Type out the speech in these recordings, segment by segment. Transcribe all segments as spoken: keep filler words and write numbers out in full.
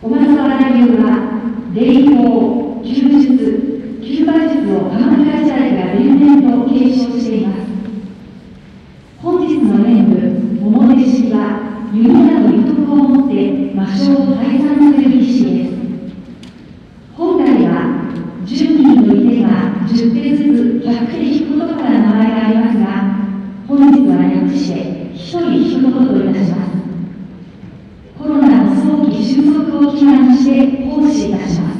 小笠原流は霊峰、救出、救済術を鎌倉時代が連々と継承しています。本日の演舞、表弟式は弓など威徳をもって魔性を退散する儀式です。本来はじゅうにんのい手がじゅっていずつひゃくて引くことから名前がありますが、本日は略してひとり引くことといたします。コロナの早期収束を祈願して奉仕いたします。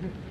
Thank you.